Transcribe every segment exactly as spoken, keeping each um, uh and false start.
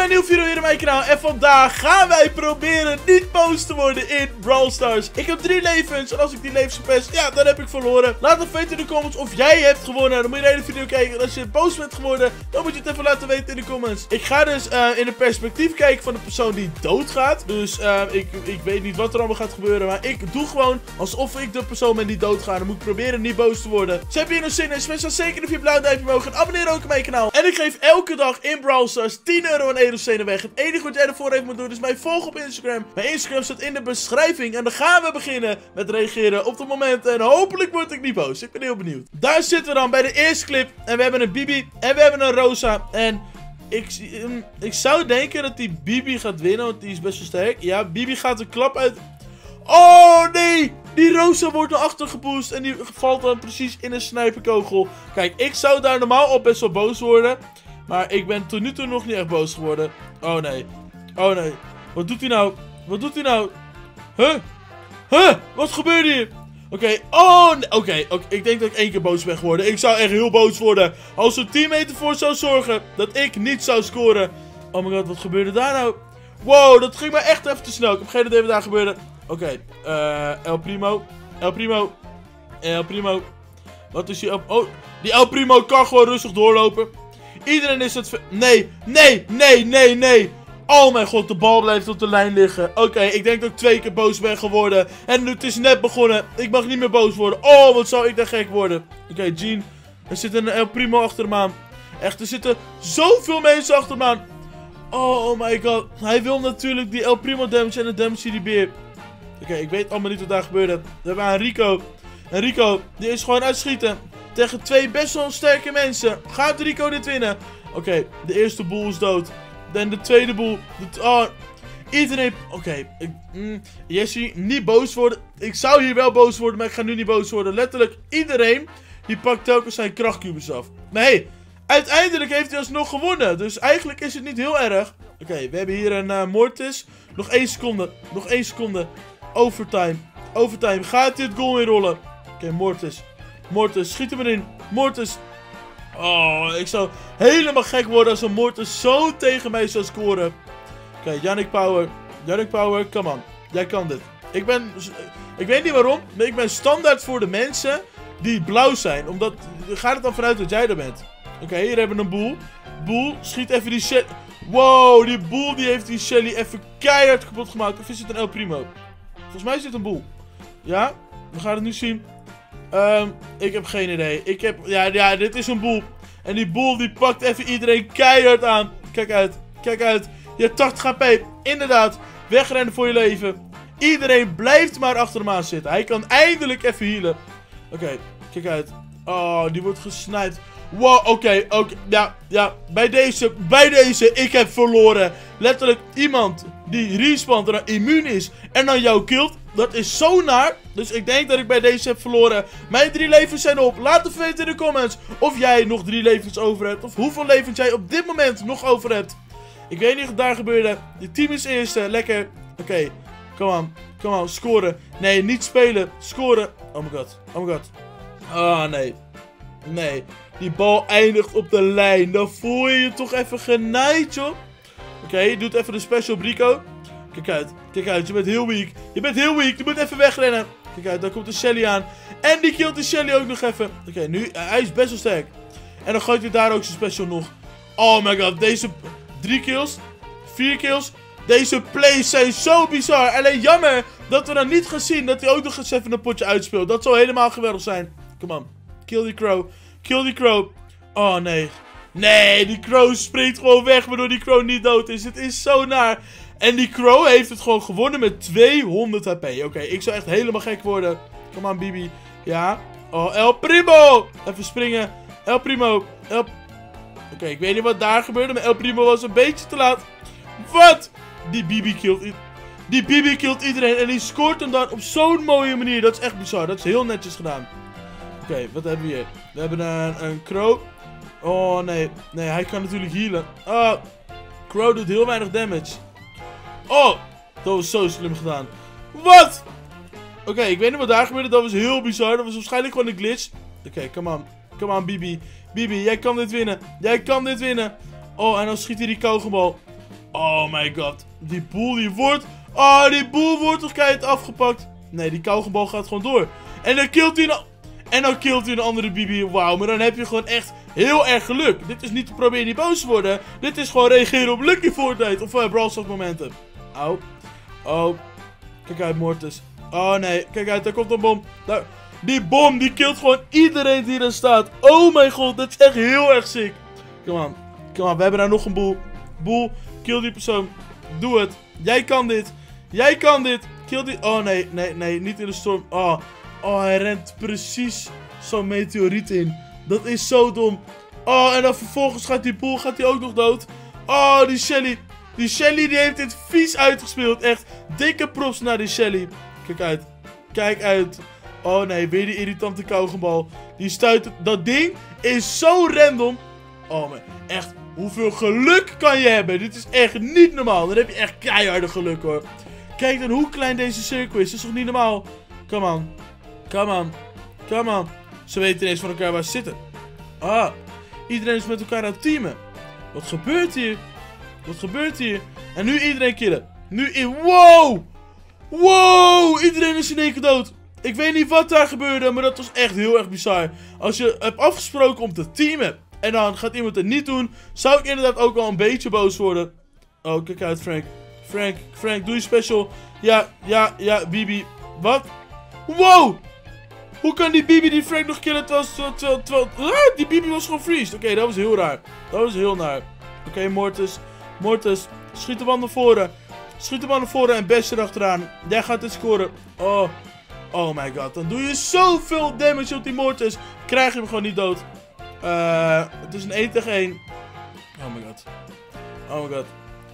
bij een nieuwe video hier op mijn kanaal. En vandaag gaan wij proberen niet boos te worden in Brawl Stars. Ik heb drie levens en als ik die levens verpest, ja, dan heb ik verloren. Laat even weten in de comments of jij hebt gewonnen. Dan moet je de hele video kijken. En als je boos bent geworden, dan moet je het even laten weten in de comments. Ik ga dus uh, in een perspectief kijken van de persoon die doodgaat. Dus uh, ik, ik weet niet wat er allemaal gaat gebeuren. Maar ik doe gewoon alsof ik de persoon ben die doodgaat. Dan moet ik proberen niet boos te worden. Dus heb je hier nog zin in? Smash dan zeker even je blauw duimpje omhoog. En abonneer ook op mijn kanaal. En ik geef elke dag in Brawl Stars tien euro aan edelstenen weg. Het enige wat jij ervoor even moet doen is mij volgen op Instagram. Mijn Instagram staat in de beschrijving. En dan gaan we beginnen met reageren op de momenten. En hopelijk word ik niet boos. Ik ben heel benieuwd. Daar zitten we dan bij de eerste clip. En we hebben een Bibi. En we hebben een Rosa. En ik, ik zou denken dat die Bibi gaat winnen. Want die is best wel sterk. Ja, Bibi gaat een klap uit. Oh nee! Die Rosa wordt naar achter geboost. En die valt dan precies in een sniperkogel. Kijk, ik zou daar normaal op best wel boos worden. Maar ik ben tot nu toe nog niet echt boos geworden. Oh nee. Oh nee. Wat doet hij nou? Wat doet hij nou? Huh? Huh? Wat gebeurde hier? Oké. Okay. Oh nee. Oké. Okay. Okay. Ik denk dat ik één keer boos ben geworden. Ik zou echt heel boos worden. Als een teammate ervoor zou zorgen dat ik niet zou scoren. Oh my god. Wat gebeurde daar nou? Wow. Dat ging maar echt even te snel. Ik heb geen idee wat daar gebeurde. Oké. Okay. Uh, El Primo. El Primo. El Primo. Wat is die El... Oh. Die El Primo kan gewoon rustig doorlopen. Iedereen is het... Nee, nee, nee, nee, nee. Oh mijn god, de bal blijft op de lijn liggen. Oké, okay, ik denk dat ik twee keer boos ben geworden. En het is net begonnen. Ik mag niet meer boos worden. Oh, wat zou ik daar gek worden. Oké, okay, Jean. Er zit een El Primo achter hem aan. Echt, er zitten zoveel mensen achter hem aan. Oh my god. Hij wil natuurlijk die El Primo damage en de damage die beer. Oké, okay, ik weet allemaal niet wat daar gebeurde. We hebben aan Rico. En Rico, die is gewoon uitschieten. Tegen twee best wel sterke mensen. Gaat Rico dit winnen? Oké, okay, de eerste boel is dood. Dan de tweede boel. De oh, iedereen... Oké, okay, mm, Jesse, niet boos worden. Ik zou hier wel boos worden, maar ik ga nu niet boos worden. Letterlijk, iedereen die pakt telkens zijn krachtcubes af. Maar hey, uiteindelijk heeft hij alsnog gewonnen. Dus eigenlijk is het niet heel erg. Oké, okay, we hebben hier een uh, Mortis. Nog één seconde. Nog één seconde. Overtime. Overtime. Gaat dit goal weer rollen? Oké, okay, Mortis. Mortis, schiet hem erin. Mortis. Oh, ik zou helemaal gek worden als een Mortis zo tegen mij zou scoren. Oké, okay, Yannick Power. Yannick Power, come on. Jij kan dit. Ik ben... Ik weet niet waarom, maar ik ben standaard voor de mensen die blauw zijn. Omdat... Gaat het dan vanuit dat jij er bent? Oké, okay, hier hebben we een boel. Boel, schiet even die Shelly. Wow, die boel die heeft die Shelly even keihard kapot gemaakt. Of is het een El Primo? Volgens mij is dit een boel. Ja, we gaan het nu zien. Um, ik heb geen idee. Ik heb... Ja, ja, dit is een boel. En die boel die pakt even iedereen keihard aan. Kijk uit. Kijk uit. Je hebt tachtig H P. Inderdaad. Wegrennen voor je leven. Iedereen blijft maar achter hem aan zitten. Hij kan eindelijk even healen. Oké. Okay, kijk uit. Oh, die wordt gesnipt. Wow, oké. Okay, oké. Okay. Ja, ja. Bij deze. Bij deze. Ik heb verloren. Letterlijk iemand die respawnt en dan immuun is. En dan jou kilt. Dat is zo naar. Dus ik denk dat ik bij deze heb verloren. Mijn drie levens zijn op. Laat het weten in de comments of jij nog drie levens over hebt. Of hoeveel levens jij op dit moment nog over hebt. Ik weet niet wat daar gebeurde. Je team is eerste. Lekker. Oké. Okay. Come on. Come on. Scoren. Nee, niet spelen. Scoren. Oh my god. Oh my god. Ah, nee. Nee. Die bal eindigt op de lijn. Dan voel je je toch even genaaid, joh. Oké. Okay, doet even de special op Rico. Kijk uit. Kijk uit. Je bent heel weak. Je bent heel weak. Je moet even wegrennen. Kijk uit. Daar komt de Shelly aan. En die killt de Shelly ook nog even. Oké, okay, nu. Uh, hij is best wel sterk. En dan gooit hij daar ook zijn special nog. Oh my god. Deze drie kills. Vier kills. Deze plays zijn zo bizar. Alleen jammer dat we dan niet gaan zien dat hij ook nog eens even een potje uitspeelt. Dat zou helemaal geweldig zijn. Come on. Kill die crow. Kill die crow. Oh nee. Nee, die crow springt gewoon weg waardoor die crow niet dood is. Het is zo naar. En die crow heeft het gewoon gewonnen met tweehonderd H P. Oké, okay, ik zou echt helemaal gek worden. Kom aan, Bibi. Ja. Oh, El Primo. Even springen. El Primo. El... Oké, okay, ik weet niet wat daar gebeurde, maar El Primo was een beetje te laat. Wat? Die Bibi killt, die Bibi killt iedereen. En die scoort hem dan op zo'n mooie manier. Dat is echt bizar. Dat is heel netjes gedaan. Oké, okay, wat hebben we hier? We hebben een, een crow. Oh, nee. Nee, hij kan natuurlijk healen. Oh, crow doet heel weinig damage. Oh, dat was zo slim gedaan. Wat? Oké, okay, ik weet niet wat daar gebeurde. Dat was heel bizar. Dat was waarschijnlijk gewoon een glitch. Oké, okay, come on. Come on, Bibi. Bibi, jij kan dit winnen. Jij kan dit winnen. Oh, en dan schiet hij die kogelbal. Oh my god. Die boel die wordt... Oh, die boel wordt toch keihard afgepakt. Nee, die kauwgebal gaat gewoon door. En dan killt hij een... En dan killt hij een andere B B. Wauw, maar dan heb je gewoon echt heel erg geluk. Dit is niet te proberen niet boos te worden. Dit is gewoon reageren op Lucky Fortnite. Of uh, Brawl Stars momentum. Au. Oh. Kijk uit, Mortis. Oh nee, kijk uit, daar komt een bom. Daar... Die bom, die killt gewoon iedereen die er staat. Oh mijn god, dat is echt heel erg ziek. Come on, come on, we hebben daar nog een boel. Boel, kill die persoon. Doe het. Jij kan dit. Jij kan dit. Kill die... Oh nee, nee, nee, niet in de storm. Oh, oh hij rent precies zo'n meteoriet in. Dat is zo dom. Oh, en dan vervolgens gaat die boel, gaat die ook nog dood. Oh, die Shelly. Die Shelly, die heeft dit vies uitgespeeld. Echt, dikke props naar die Shelly. Kijk uit. Kijk uit. Oh nee, weer die irritante kauwgebal. Die stuit... Dat ding is zo random. Oh man, echt. Hoeveel geluk kan je hebben? Dit is echt niet normaal. Dan heb je echt keiharde geluk hoor. Kijk dan hoe klein deze cirkel is. Dat is toch niet normaal? Come on. Come on. Come on. Ze weten ineens van elkaar waar ze zitten. Ah. Iedereen is met elkaar aan het teamen. Wat gebeurt hier? Wat gebeurt hier? En nu iedereen killen. Nu in... Wow! Wow! Iedereen is in één keer dood. Ik weet niet wat daar gebeurde, maar dat was echt heel erg bizar. Als je hebt afgesproken om te teamen en dan gaat iemand het niet doen, zou ik inderdaad ook wel een beetje boos worden. Oh, kijk uit Frank. Frank, Frank, doe je special. Ja, ja, ja, Bibi. Wat? Wow! Hoe kan die Bibi die Frank nog killen terwijl... terwijl, terwijl ah, die Bibi was gewoon freezed. Oké, okay, dat was heel raar. Dat was heel naar. Oké, okay, Mortis. Mortis, schiet de man naar voren. Schiet de man naar voren en Best erachteraan. Jij gaat dit scoren. Oh... Oh my god, dan doe je zoveel damage op die Mortis. Krijg je hem gewoon niet dood. Uh, het is een één tegen één. Oh my god. Oh my god.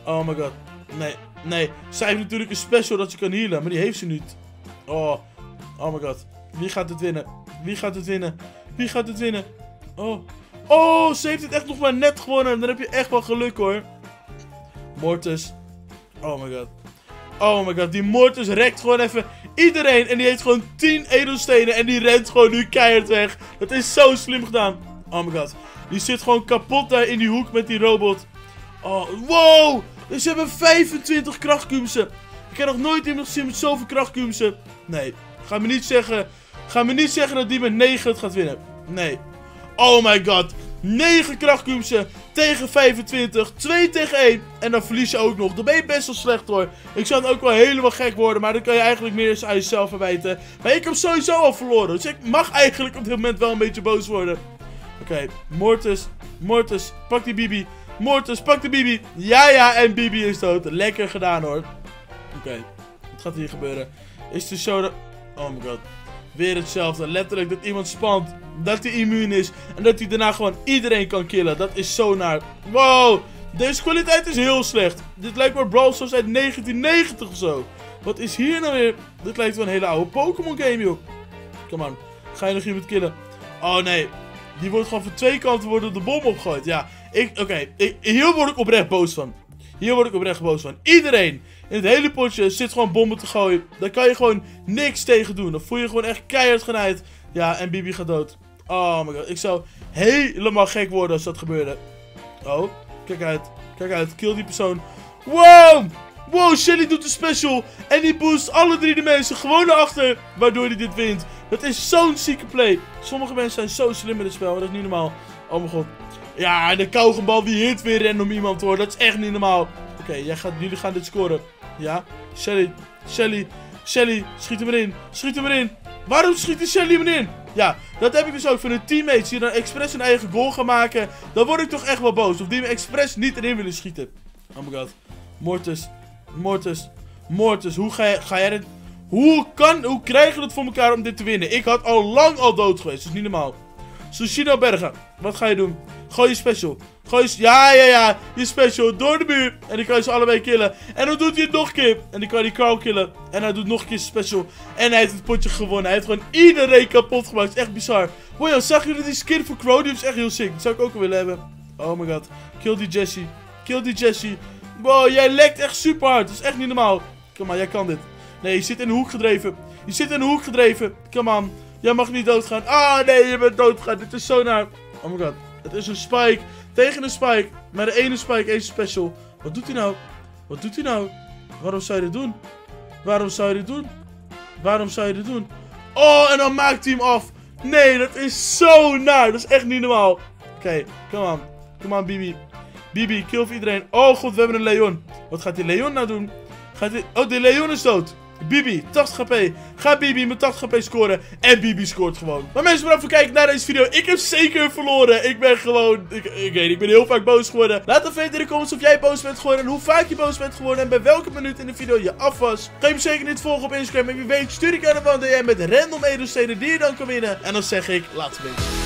Oh my god. Nee, nee. Zij heeft natuurlijk een special dat ze kan healen, maar die heeft ze niet. Oh. Oh my god. Wie gaat het winnen? Wie gaat het winnen? Wie gaat het winnen? Oh. Oh, ze heeft het echt nog maar net gewonnen. Dan heb je echt wel geluk hoor. Mortis. Oh my god. Oh my god, die Mortis rekt gewoon even iedereen. En die heeft gewoon tien edelstenen. En die rent gewoon nu keihard weg. Dat is zo slim gedaan. Oh my god. Die zit gewoon kapot daar in die hoek met die robot. Oh, wow. Dus ze hebben vijfentwintig krachtkubussen. Ik heb nog nooit iemand gezien met zoveel krachtkubussen. Nee. Ga me niet zeggen. Ga me niet zeggen dat die met negen het gaat winnen. Nee. Oh my god. negen krachtkubussen tegen vijfentwintig, twee tegen één en dan verlies je ook nog. Dan ben je best wel slecht hoor. Ik zou dan ook wel helemaal gek worden, maar dan kan je eigenlijk meer eens aan jezelf verwijten. Maar ik heb sowieso al verloren, dus ik mag eigenlijk op dit moment wel een beetje boos worden. Oké, okay. Mortis, Mortis, pak die Bibi. Mortis, pak de Bibi. Ja, ja, en Bibi is dood. Lekker gedaan hoor. Oké, okay. Wat gaat hier gebeuren? Is de show... Oh my god. Weer hetzelfde, letterlijk dat iemand spant, dat hij immuun is en dat hij daarna gewoon iedereen kan killen. Dat is zo naar. Wow, deze kwaliteit is heel slecht. Dit lijkt maar Brawl Stars uit negentien negentig of zo. Wat is hier nou weer? Dit lijkt wel een hele oude Pokémon game joh. Come on, ga je nog iemand killen? Oh nee, die wordt gewoon van twee kanten worden de bom opgegooid. Ja, ik, oké, okay. Hier word ik oprecht boos van. Hier word ik oprecht boos van. Iedereen in het hele potje zit gewoon bommen te gooien. Daar kan je gewoon niks tegen doen. Dan voel je gewoon echt keihard genaaid. Ja, en Bibi gaat dood. Oh my god, ik zou helemaal gek worden als dat gebeurde. Oh, kijk uit. Kijk uit, kill die persoon. Wow! Wow, Shelly doet een special. En die boost alle drie de mensen gewoon naar achter. Waardoor hij dit wint. Dat is zo'n zieke play. Sommige mensen zijn zo slim in het spel, maar dat is niet normaal. Oh mijn god. Ja, de kauwgebal die hit weer random iemand hoor. Dat is echt niet normaal. Oké, okay, jij gaat, jullie gaan dit scoren. Ja, Shelly, Shelly, Shelly, schiet hem erin, schiet hem erin. Waarom schiet die Shelly hem in? Ja, dat heb ik dus ook van hun teammates die dan expres hun eigen goal gaan maken. Dan word ik toch echt wel boos. Of die me expres niet erin willen schieten. Oh my god. Mortis, Mortis, Mortis. Hoe ga, ga jij dit... Hoe kan, hoe krijgen we het voor elkaar om dit te winnen? Ik had al lang al dood geweest. Dat is niet normaal. Sushino Bergen, wat ga je doen? Gooi je special. Gooi je... Ja, ja, ja. Je special door de muur. En dan kan je ze allebei killen. En dan doet hij het nog een keer. En dan kan hij Carl killen. En hij doet nog een keer special. En hij heeft het potje gewonnen. Hij heeft gewoon iedereen kapot gemaakt. Het is echt bizar. Wow, zag je dat die skin voor Crow? Die is echt heel sick. Dat zou ik ook wel willen hebben. Oh my god. Kill die Jessie. Kill die Jessie. Wow, jij lekt echt super hard. Dat is echt niet normaal. Kom maar, jij kan dit. Nee, je zit in de hoek gedreven. Je zit in de hoek gedreven. Kom aan. Jij mag niet doodgaan. Ah, nee, je bent doodgegaan. Dit is zo naar. Oh my god. Het is een spike tegen een spike. Maar de ene spike is special. Wat doet hij nou? Wat doet hij nou? Waarom zou je dit doen? Waarom zou je dit doen? Waarom zou je dit doen? Oh, en dan maakt hij hem af. Nee, dat is zo naar. Dat is echt niet normaal. Oké, okay, come on. Come on, Bibi. Bibi, kill voor iedereen. Oh god, we hebben een Leon. Wat gaat die Leon nou doen? Gaat die... Oh, die Leon is dood. Bibi, tachtig H P. Ga Bibi met tachtig H P scoren. En Bibi scoort gewoon. Maar mensen, bedankt voor het kijken naar deze video. Ik heb zeker verloren. Ik ben gewoon... Ik, ik weet ik ben heel vaak boos geworden. Laat dan weten in de comments of jij boos bent geworden. En hoe vaak je boos bent geworden. En bij welke minuut in de video je af was. Geef me zeker niet volgen op Instagram. En wie weet, stuur ik aan de D M met random edelstenen die je dan kan winnen. En dan zeg ik, laat het weten.